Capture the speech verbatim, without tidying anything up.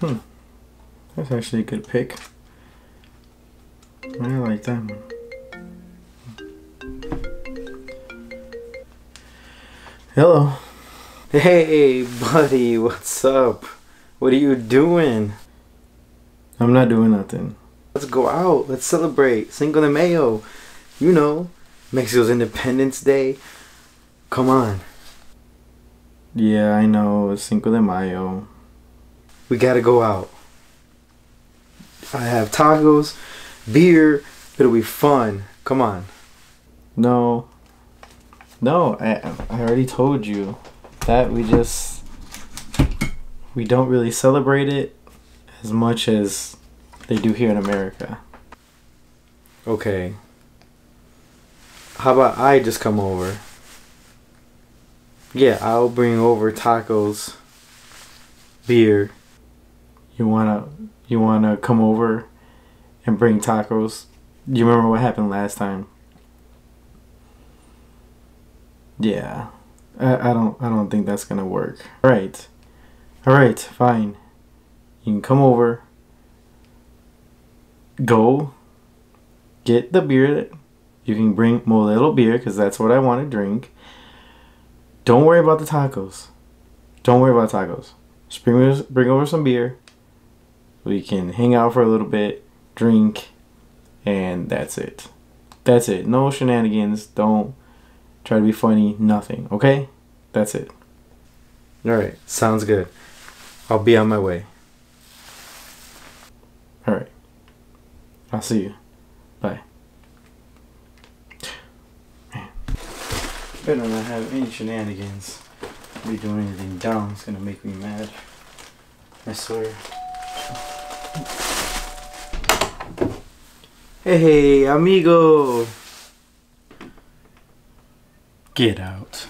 Hmm. That's actually a good pick. I like that one. Hello. Hey, buddy, what's up? What are you doing? I'm not doing nothing. Let's go out. Let's celebrate Cinco de Mayo. You know, Mexico's Independence Day. Come on. Yeah, I know. It's Cinco de Mayo. We gotta go out. I have tacos, beer. It'll be fun. Come on. No. No, I, I already told you that we just, we don't really celebrate it as much as they do here in America. Okay. How about I just come over? Yeah, I'll bring over tacos, beer. You wanna, you wanna come over and bring tacos? You remember what happened last time? Yeah, I, I don't I don't think that's gonna work. All right, all right, fine. You can come over. Go get the beer. You can bring more little beer because that's what I want to drink. Don't worry about the tacos. Don't worry about tacos. Just bring bring over some beer. We can hang out for a little bit, drink, and that's it. That's it. No shenanigans. Don't. Try to be funny, nothing, okay? That's it. Alright, sounds good. I'll be on my way. Alright. I'll see you. Bye. Man. Better not have any shenanigans. Be doing anything dumb, it's gonna make me mad. I swear. Hey, amigo! Get out.